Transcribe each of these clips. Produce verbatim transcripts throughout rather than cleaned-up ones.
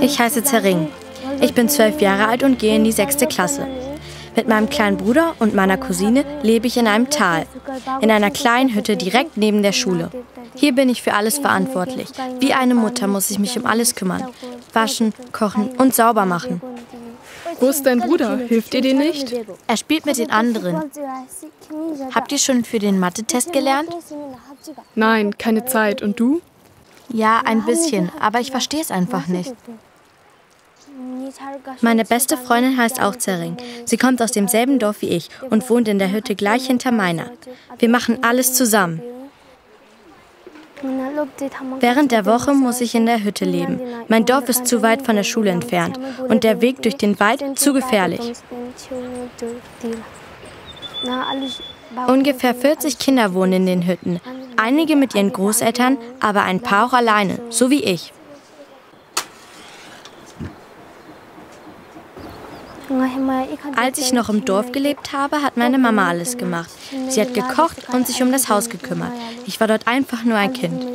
Ich heiße Tshering. Ich bin zwölf Jahre alt und gehe in die sechste Klasse. Mit meinem kleinen Bruder und meiner Cousine lebe ich in einem Tal, in einer kleinen Hütte direkt neben der Schule. Hier bin ich für alles verantwortlich. Wie eine Mutter muss ich mich um alles kümmern. Waschen, kochen und sauber machen. Wo ist dein Bruder? Hilft ihr dir nicht? Er spielt mit den anderen. Habt ihr schon für den Mathe-Test gelernt? Nein, keine Zeit. Und du? Ja, ein bisschen, aber ich verstehe es einfach nicht. Meine beste Freundin heißt auch Tshering. Sie kommt aus demselben Dorf wie ich und wohnt in der Hütte gleich hinter meiner. Wir machen alles zusammen. Während der Woche muss ich in der Hütte leben. Mein Dorf ist zu weit von der Schule entfernt und der Weg durch den Wald zu gefährlich. Ungefähr vierzig Kinder wohnen in den Hütten. Einige mit ihren Großeltern, aber ein paar auch alleine, so wie ich. Als ich noch im Dorf gelebt habe, hat meine Mama alles gemacht. Sie hat gekocht und sich um das Haus gekümmert. Ich war dort einfach nur ein Kind.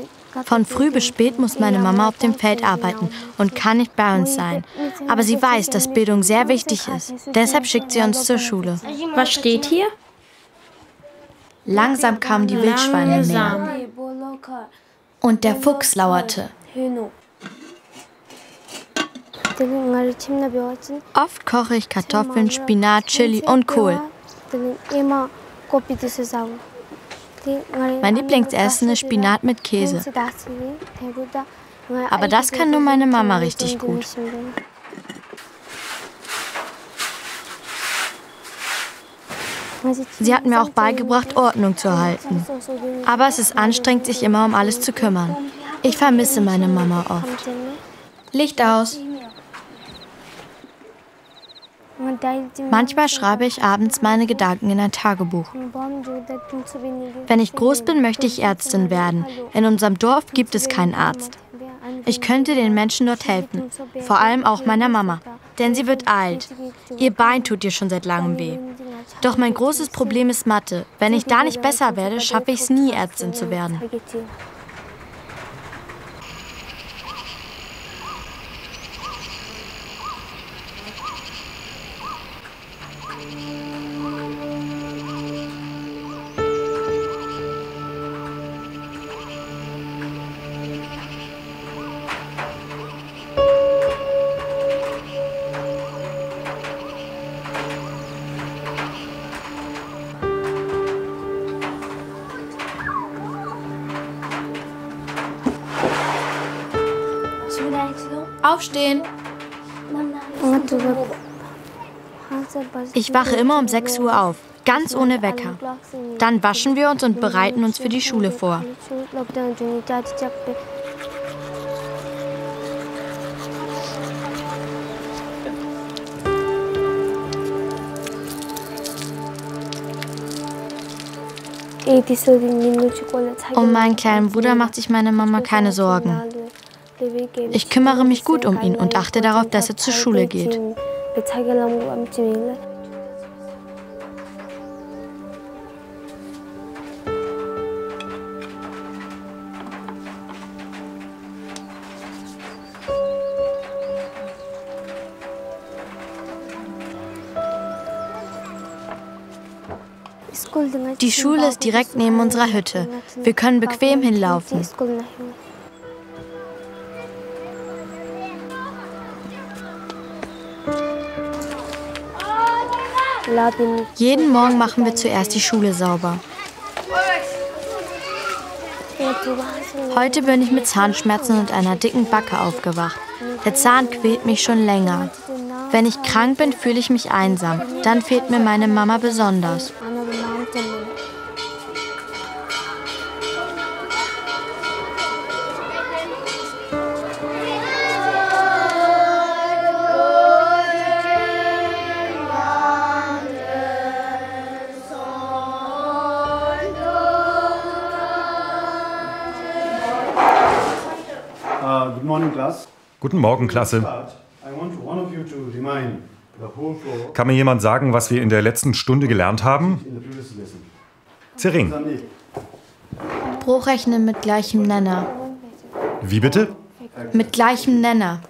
Von früh bis spät muss meine Mama auf dem Feld arbeiten und kann nicht bei uns sein. Aber sie weiß, dass Bildung sehr wichtig ist. Deshalb schickt sie uns zur Schule. Was steht hier? Langsam kamen die Wildschweine näher. Und der Fuchs lauerte. Oft koche ich Kartoffeln, Spinat, Chili und Kohl. Mein Lieblingsessen ist Spinat mit Käse. Aber das kann nur meine Mama richtig gut. Sie hat mir auch beigebracht, Ordnung zu halten. Aber es ist anstrengend, sich immer um alles zu kümmern. Ich vermisse meine Mama oft. Licht aus. Manchmal schreibe ich abends meine Gedanken in ein Tagebuch. Wenn ich groß bin, möchte ich Ärztin werden. In unserem Dorf gibt es keinen Arzt. Ich könnte den Menschen dort helfen, vor allem auch meiner Mama, denn sie wird alt. Ihr Bein tut ihr schon seit langem weh. Doch mein großes Problem ist Mathe. Wenn ich da nicht besser werde, schaffe ich es nie, Ärztin zu werden. Aufstehen! Ich wache immer um sechs Uhr auf, ganz ohne Wecker. Dann waschen wir uns und bereiten uns für die Schule vor. Um meinen kleinen Bruder macht sich meine Mama keine Sorgen. Ich kümmere mich gut um ihn und achte darauf, dass er zur Schule geht. Die Schule ist direkt neben unserer Hütte. Wir können bequem hinlaufen. Jeden Morgen machen wir zuerst die Schule sauber. Heute bin ich mit Zahnschmerzen und einer dicken Backe aufgewacht. Der Zahn quält mich schon länger. Wenn ich krank bin, fühle ich mich einsam. Dann fehlt mir meine Mama besonders. Guten Morgen, Klasse. Kann mir jemand sagen, was wir in der letzten Stunde gelernt haben? Tshering. Bruchrechnen mit gleichem Nenner. Wie bitte? mit gleichem Nenner.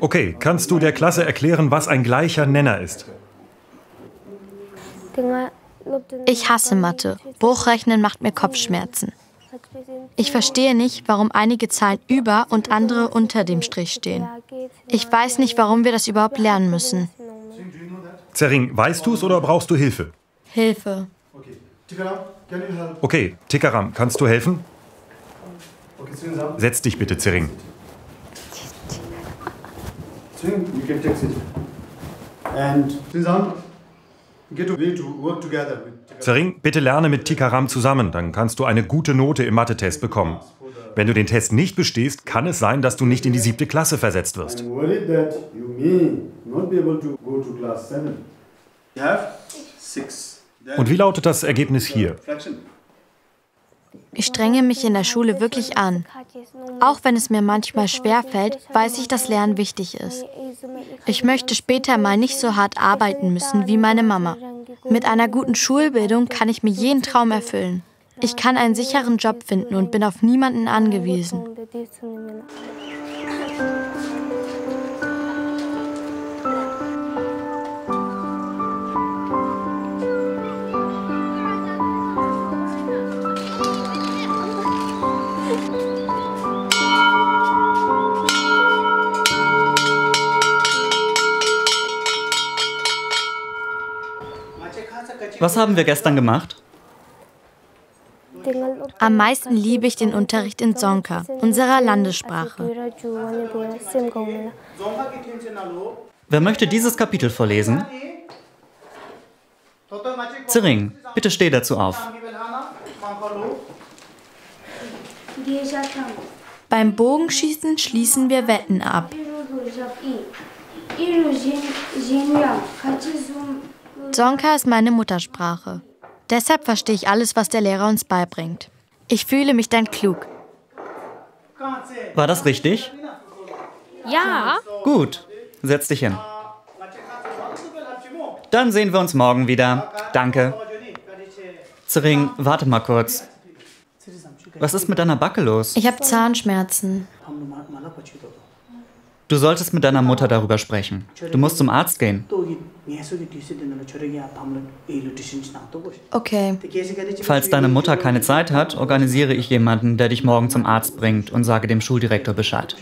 Okay, kannst du der Klasse erklären, was ein gleicher Nenner ist? Ich hasse Mathe. Bruchrechnen macht mir Kopfschmerzen. Ich verstehe nicht, warum einige Zahlen über und andere unter dem Strich stehen. Ich weiß nicht, warum wir das überhaupt lernen müssen. Tshering, weißt du es oder brauchst du Hilfe? Hilfe. Okay, Tikaram, kannst du helfen? Setz dich bitte, Tshering. Tshering, bitte lerne mit Tikaram zusammen, dann kannst du eine gute Note im Mathe-Test bekommen. Wenn du den Test nicht bestehst, kann es sein, dass du nicht in die siebte Klasse versetzt wirst. Und wie lautet das Ergebnis hier? Ich strenge mich in der Schule wirklich an. Auch wenn es mir manchmal schwerfällt, weiß ich, dass Lernen wichtig ist. Ich möchte später mal nicht so hart arbeiten müssen wie meine Mama. Mit einer guten Schulbildung kann ich mir jeden Traum erfüllen. Ich kann einen sicheren Job finden und bin auf niemanden angewiesen. Was haben wir gestern gemacht? Am meisten liebe ich den Unterricht in Dzongkha, unserer Landessprache. Wer möchte dieses Kapitel vorlesen? Tshering, bitte steh dazu auf. Beim Bogenschießen schließen wir Wetten ab. Dzongkha ist meine Muttersprache. Deshalb verstehe ich alles, was der Lehrer uns beibringt. Ich fühle mich dann klug. War das richtig? Ja. Gut, setz dich hin. Dann sehen wir uns morgen wieder. Danke. Tshering, warte mal kurz. Was ist mit deiner Backe los? Ich habe Zahnschmerzen. Du solltest mit deiner Mutter darüber sprechen. Du musst zum Arzt gehen. Okay. Falls deine Mutter keine Zeit hat, organisiere ich jemanden, der dich morgen zum Arzt bringt und sage dem Schuldirektor Bescheid.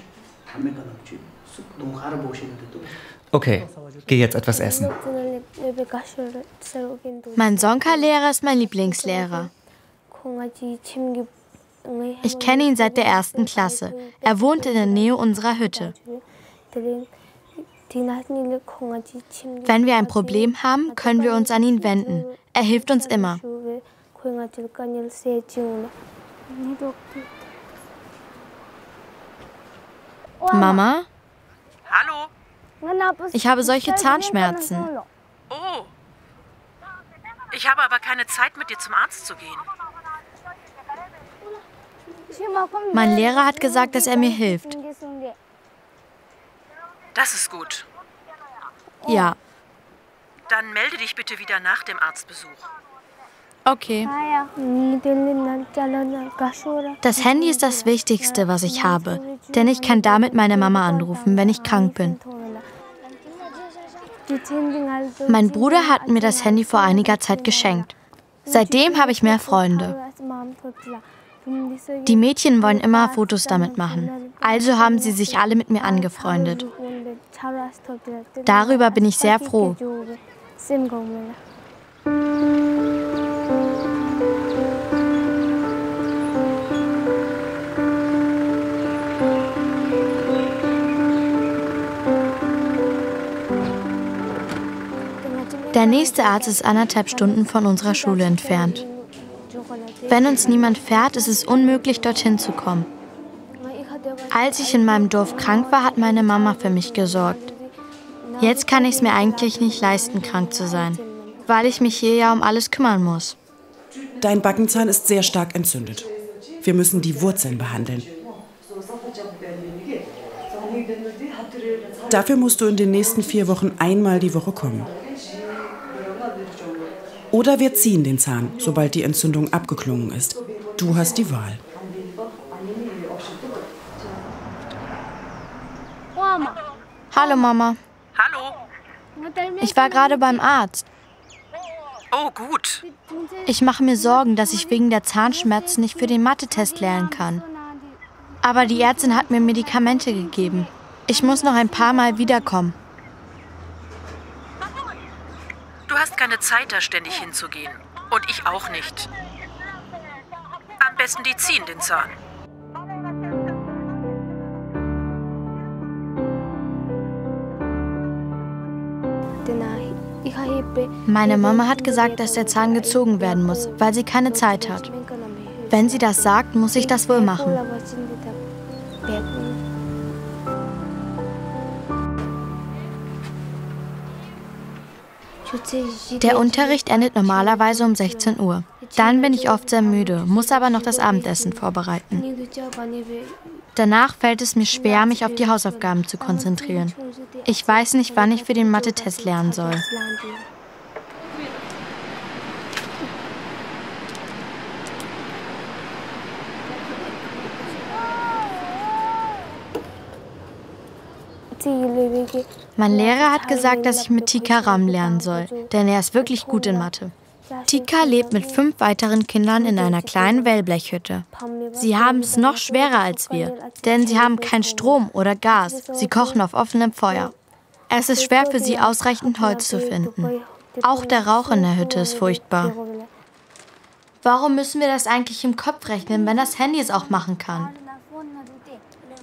Okay, geh jetzt etwas essen. Mein Dzongkha-Lehrer ist mein Lieblingslehrer. Ich kenne ihn seit der ersten Klasse. Er wohnt in der Nähe unserer Hütte. Wenn wir ein Problem haben, können wir uns an ihn wenden. Er hilft uns immer. Mama? Hallo? Ich habe solche Zahnschmerzen. Oh. Ich habe aber keine Zeit, mit dir zum Arzt zu gehen. Mein Lehrer hat gesagt, dass er mir hilft. Das ist gut. Ja. Dann melde dich bitte wieder nach dem Arztbesuch. Okay. Das Handy ist das Wichtigste, was ich habe, denn ich kann damit meine Mama anrufen, wenn ich krank bin. Mein Bruder hat mir das Handy vor einiger Zeit geschenkt. Seitdem habe ich mehr Freunde. Die Mädchen wollen immer Fotos damit machen. Also haben sie sich alle mit mir angefreundet. Darüber bin ich sehr froh. Der nächste Arzt ist anderthalb Stunden von unserer Schule entfernt. Wenn uns niemand fährt, ist es unmöglich, dorthin zu kommen. Als ich in meinem Dorf krank war, hat meine Mama für mich gesorgt. Jetzt kann ich es mir eigentlich nicht leisten, krank zu sein, weil ich mich hier ja um alles kümmern muss. Dein Backenzahn ist sehr stark entzündet. Wir müssen die Wurzeln behandeln. Dafür musst du in den nächsten vier Wochen einmal die Woche kommen. Oder wir ziehen den Zahn, sobald die Entzündung abgeklungen ist. Du hast die Wahl. Hallo Mama. Hallo. Ich war gerade beim Arzt. Oh, gut. Ich mache mir Sorgen, dass ich wegen der Zahnschmerzen nicht für den Mathe-Test lernen kann. Aber die Ärztin hat mir Medikamente gegeben. Ich muss noch ein paar Mal wiederkommen. Du hast keine Zeit, da ständig hinzugehen. Und ich auch nicht. Am besten die ziehen den Zahn. Meine Mama hat gesagt, dass der Zahn gezogen werden muss, weil sie keine Zeit hat. Wenn sie das sagt, muss ich das wohl machen. Der Unterricht endet normalerweise um sechzehn Uhr. Dann bin ich oft sehr müde, muss aber noch das Abendessen vorbereiten. Danach fällt es mir schwer, mich auf die Hausaufgaben zu konzentrieren. Ich weiß nicht, wann ich für den Mathe-Test lernen soll. Mein Lehrer hat gesagt, dass ich mit Tikaram lernen soll, denn er ist wirklich gut in Mathe. Tika lebt mit fünf weiteren Kindern in einer kleinen Wellblechhütte. Sie haben es noch schwerer als wir, denn sie haben keinen Strom oder Gas. Sie kochen auf offenem Feuer. Es ist schwer für sie, ausreichend Holz zu finden. Auch der Rauch in der Hütte ist furchtbar. Warum müssen wir das eigentlich im Kopf rechnen, wenn das Handy es auch machen kann?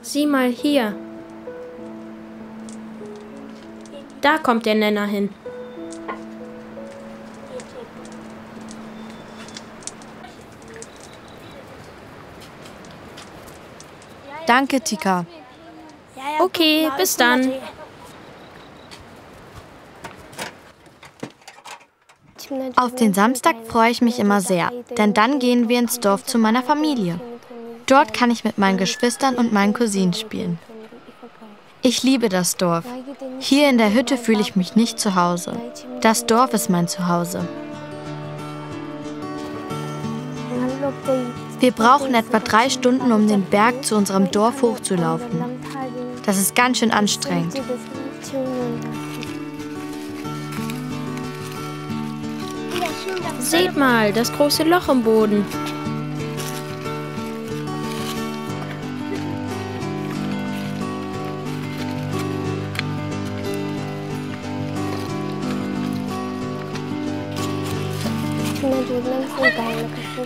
Sieh mal hier. Da kommt der Nenner hin. Danke, Tika. Okay, bis dann. Auf den Samstag freue ich mich immer sehr, denn dann gehen wir ins Dorf zu meiner Familie. Dort kann ich mit meinen Geschwistern und meinen Cousinen spielen. Ich liebe das Dorf. Hier in der Hütte fühle ich mich nicht zu Hause. Das Dorf ist mein Zuhause. Wir brauchen etwa drei Stunden, um den Berg zu unserem Dorf hochzulaufen. Das ist ganz schön anstrengend. Seht mal, das große Loch im Boden.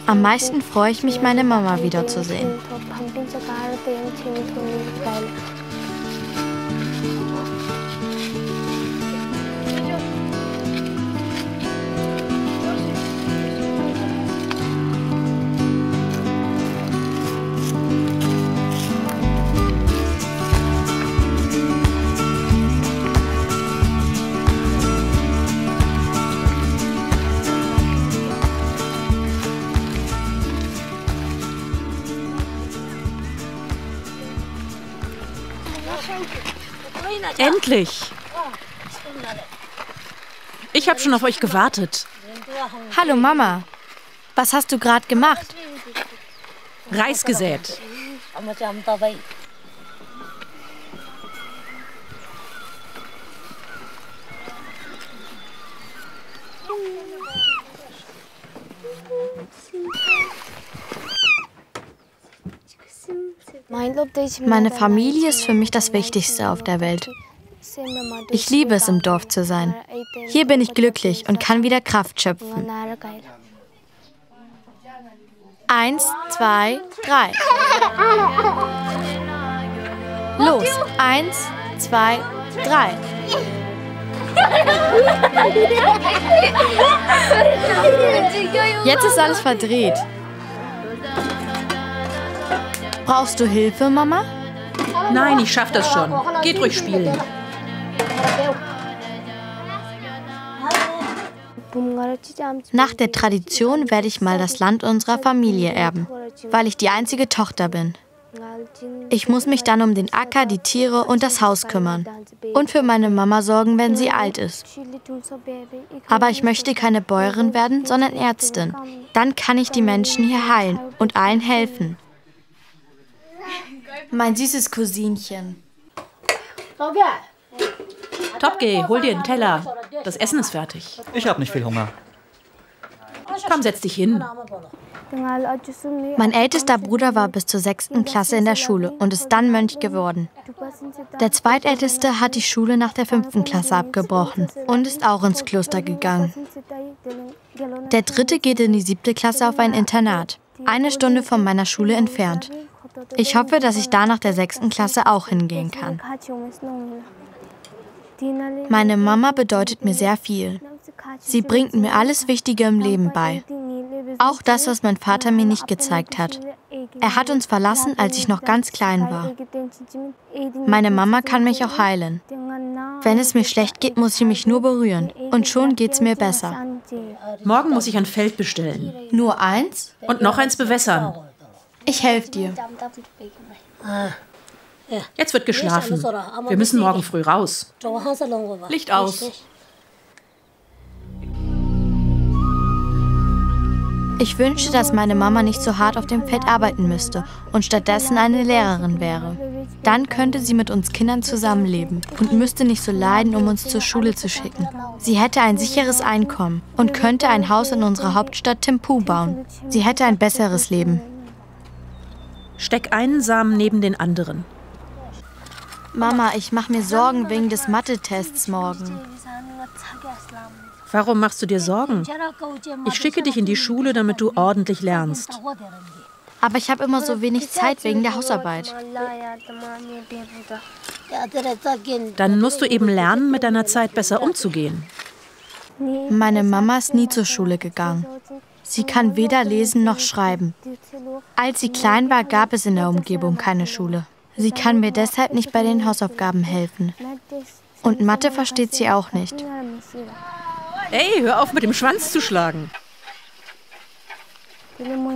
Am meisten freue ich mich, meine Mama wiederzusehen. Endlich! Ich habe schon auf euch gewartet. Hallo Mama, was hast du gerade gemacht? Reis gesät. Meine Familie ist für mich das Wichtigste auf der Welt. Ich liebe es, im Dorf zu sein. Hier bin ich glücklich und kann wieder Kraft schöpfen. Eins, zwei, drei. Los, eins, zwei, drei. Jetzt ist alles verdreht. Brauchst du Hilfe, Mama? Nein, ich schaff das schon. Geht ruhig spielen. Nach der Tradition werde ich mal das Land unserer Familie erben, weil ich die einzige Tochter bin. Ich muss mich dann um den Acker, die Tiere und das Haus kümmern und für meine Mama sorgen, wenn sie alt ist. Aber ich möchte keine Bäuerin werden, sondern Ärztin. Dann kann ich die Menschen hier heilen und allen helfen. Mein süßes Cousinchen. Topgey, hol dir einen Teller. Das Essen ist fertig. Ich habe nicht viel Hunger. Komm, setz dich hin. Mein ältester Bruder war bis zur sechsten Klasse in der Schule und ist dann Mönch geworden. Der zweitälteste hat die Schule nach der fünften Klasse abgebrochen und ist auch ins Kloster gegangen. Der dritte geht in die siebte Klasse auf ein Internat, eine Stunde von meiner Schule entfernt. Ich hoffe, dass ich da nach der sechsten Klasse auch hingehen kann. Meine Mama bedeutet mir sehr viel. Sie bringt mir alles Wichtige im Leben bei. Auch das, was mein Vater mir nicht gezeigt hat. Er hat uns verlassen, als ich noch ganz klein war. Meine Mama kann mich auch heilen. Wenn es mir schlecht geht, muss sie mich nur berühren. Und schon geht's mir besser. Morgen muss ich ein Feld bestellen. Nur eins? Und noch eins bewässern. Ich helfe dir. Jetzt wird geschlafen. Wir müssen morgen früh raus. Licht aus. Ich wünschte, dass meine Mama nicht so hart auf dem Feld arbeiten müsste und stattdessen eine Lehrerin wäre. Dann könnte sie mit uns Kindern zusammenleben und müsste nicht so leiden, um uns zur Schule zu schicken. Sie hätte ein sicheres Einkommen und könnte ein Haus in unserer Hauptstadt Thimphu bauen. Sie hätte ein besseres Leben. Steck einen Samen neben den anderen. Mama, ich mache mir Sorgen wegen des Mathe-Tests morgen. Warum machst du dir Sorgen? Ich schicke dich in die Schule, damit du ordentlich lernst. Aber ich habe immer so wenig Zeit wegen der Hausarbeit. Dann musst du eben lernen, mit deiner Zeit besser umzugehen. Meine Mama ist nie zur Schule gegangen. Sie kann weder lesen noch schreiben. Als sie klein war, gab es in der Umgebung keine Schule. Sie kann mir deshalb nicht bei den Hausaufgaben helfen. Und Mathe versteht sie auch nicht. Ey, hör auf, mit dem Schwanz zu schlagen.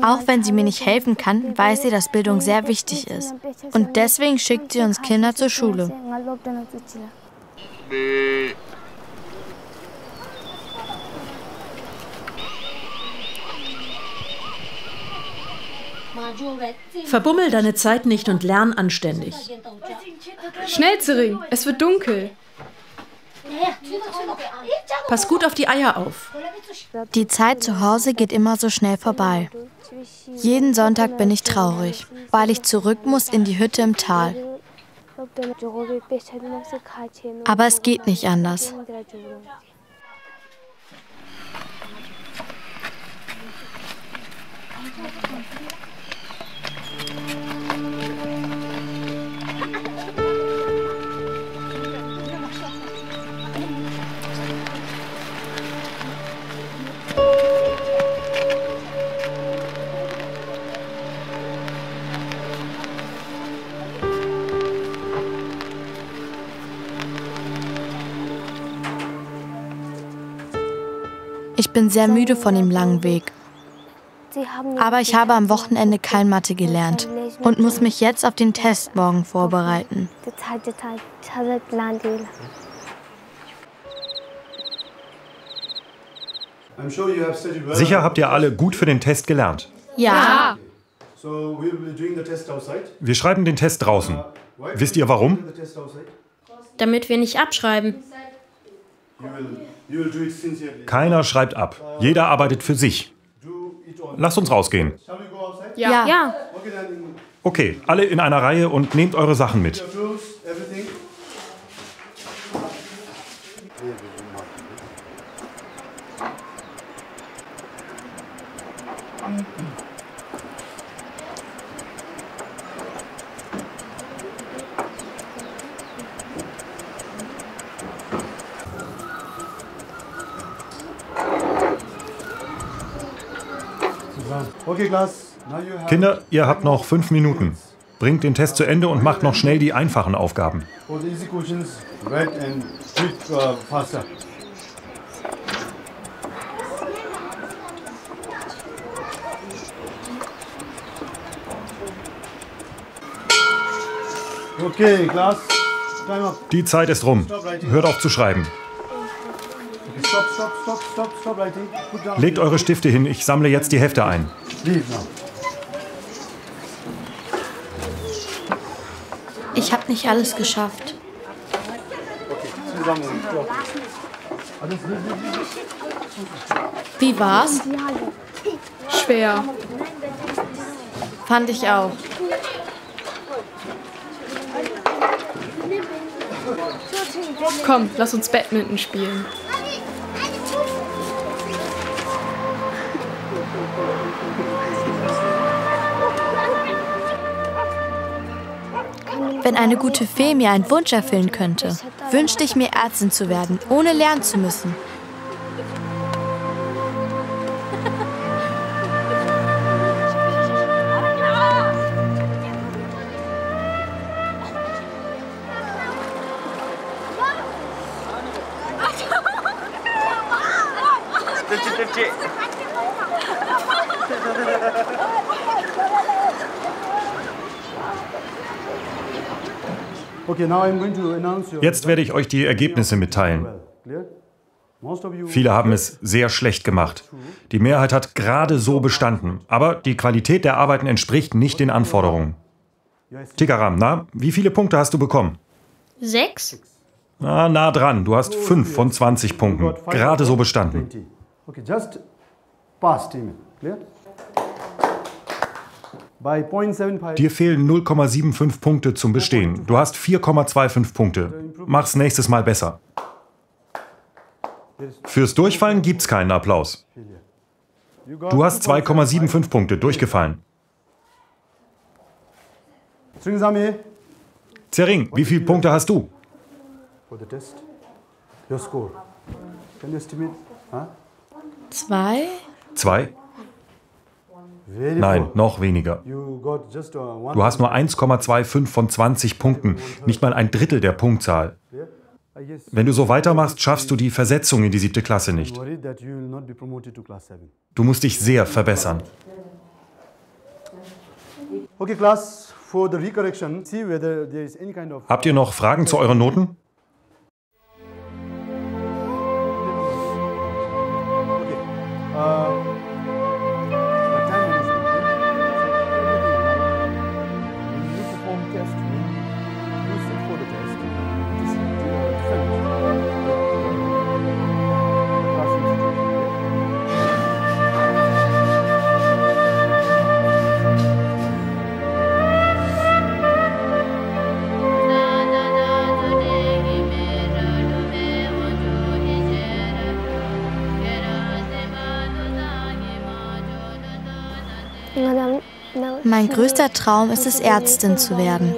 Auch wenn sie mir nicht helfen kann, weiß sie, dass Bildung sehr wichtig ist. Und deswegen schickt sie uns Kinder zur Schule. Verbummel deine Zeit nicht und lern anständig. Schnell, Tshering, es wird dunkel. Pass gut auf die Eier auf. Die Zeit zu Hause geht immer so schnell vorbei. Jeden Sonntag bin ich traurig, weil ich zurück muss in die Hütte im Tal. Aber es geht nicht anders. Ich bin sehr müde von dem langen Weg. Aber ich habe am Wochenende kein Mathe gelernt und muss mich jetzt auf den Test morgen vorbereiten. Sicher habt ihr alle gut für den Test gelernt. Ja. Wir schreiben den Test draußen. Wisst ihr warum? Damit wir nicht abschreiben. Keiner schreibt ab. Jeder arbeitet für sich. Lasst uns rausgehen. Ja. Ja. Okay, alle in einer Reihe und nehmt eure Sachen mit. Kinder, ihr habt noch fünf Minuten. Bringt den Test zu Ende und macht noch schnell die einfachen Aufgaben. Die Zeit ist rum. Hört auf zu schreiben. Legt eure Stifte hin, ich sammle jetzt die Hefte ein. Ich habe nicht alles geschafft. Wie war's? Schwer. Fand ich auch. Komm, lass uns Badminton spielen. Wenn eine gute Fee mir einen Wunsch erfüllen könnte, wünschte ich mir, Ärztin zu werden, ohne lernen zu müssen. Jetzt werde ich euch die Ergebnisse mitteilen. Viele haben es sehr schlecht gemacht. Die Mehrheit hat gerade so bestanden, aber die Qualität der Arbeiten entspricht nicht den Anforderungen. Tikaram, na, wie viele Punkte hast du bekommen? Sechs. Na, nah dran, du hast fünf von zwanzig Punkten. Gerade so bestanden. Dir fehlen null Komma fünfundsiebzig Punkte zum Bestehen. Du hast vier Komma fünfundzwanzig Punkte. Mach's nächstes Mal besser. Fürs Durchfallen gibt's keinen Applaus. Du hast zwei Komma fünfundsiebzig Punkte durchgefallen. Tshering, wie viele Punkte hast du? Zwei? Zwei? Nein, noch weniger. Du hast nur eins Komma fünfundzwanzig von zwanzig Punkten, nicht mal ein Drittel der Punktzahl. Wenn du so weitermachst, schaffst du die Versetzung in die siebte Klasse nicht. Du musst dich sehr verbessern. Habt ihr noch Fragen zu euren Noten? Mein größter Traum ist es, Ärztin zu werden.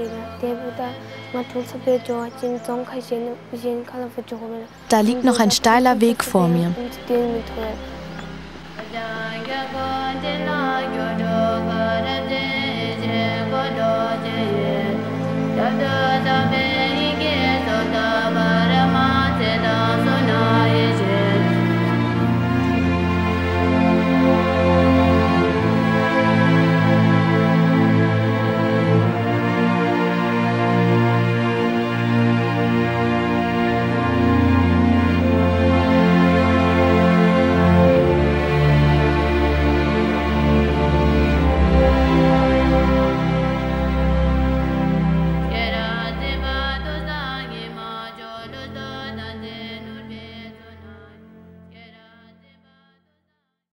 Da liegt noch ein steiler Weg vor mir.